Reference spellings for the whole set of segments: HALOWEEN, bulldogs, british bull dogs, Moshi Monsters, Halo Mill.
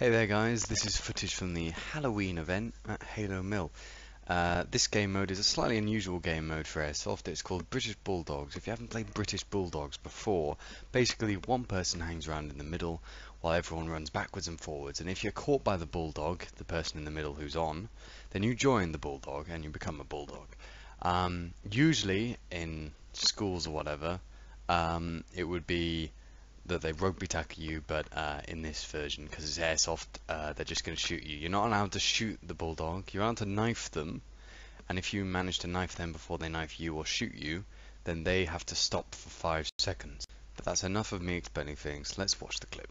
Hey there guys, this is footage from the Halloween event at Halo Mill. This game mode is a slightly unusual game mode for Airsoft. It's called British Bulldogs. If you haven't played British Bulldogs before, basically one person hangs around in the middle while everyone runs backwards and forwards, and if you're caught by the bulldog, the person in the middle who's on, then you join the bulldog and you become a bulldog. Usually in schools or whatever, it would be that they rugby tackle you, but in this version, because it's airsoft, they're just going to shoot you. You're not allowed to shoot the bulldog, you're allowed to knife them, and if you manage to knife them before they knife you or shoot you, then they have to stop for 5 seconds. But that's enough of me explaining things, let's watch the clip.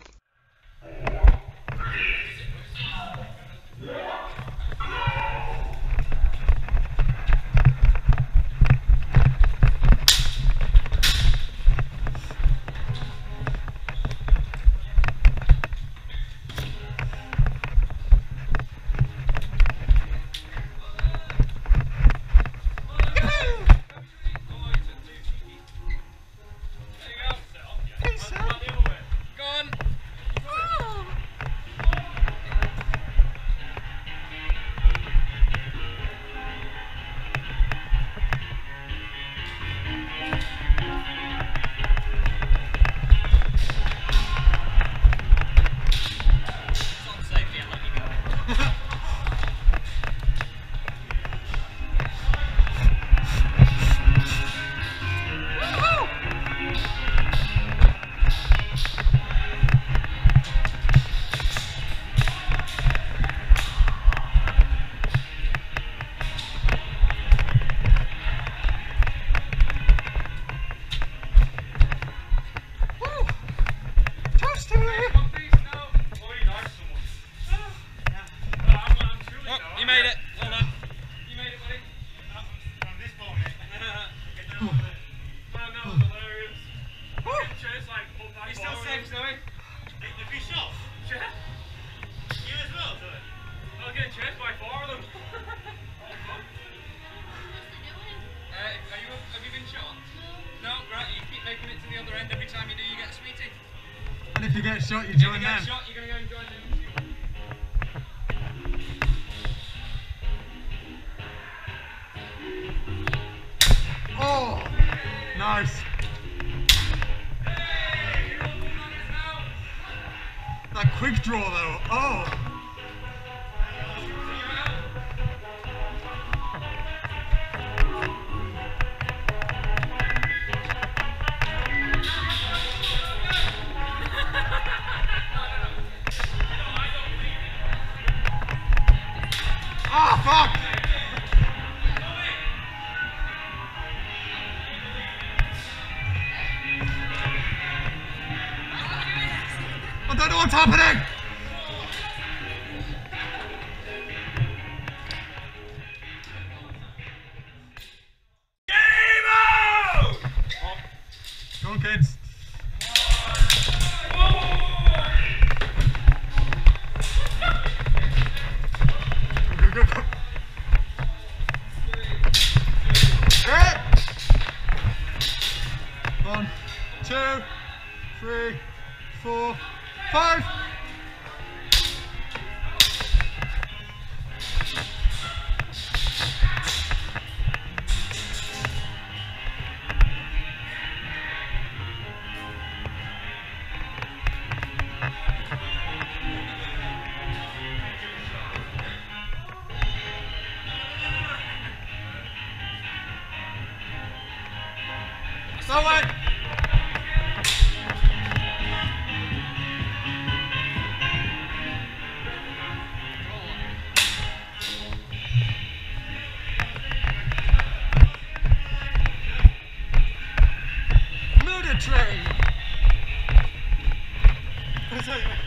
If you get shot, you join them. If you get shot, you're going to go and join them. Oh! Nice. Hey, you're all on us now. That quick draw though, oh! Fuck! I don't know what's happening! Game out! Go on, kids. Two, three, four, five. So what? Train.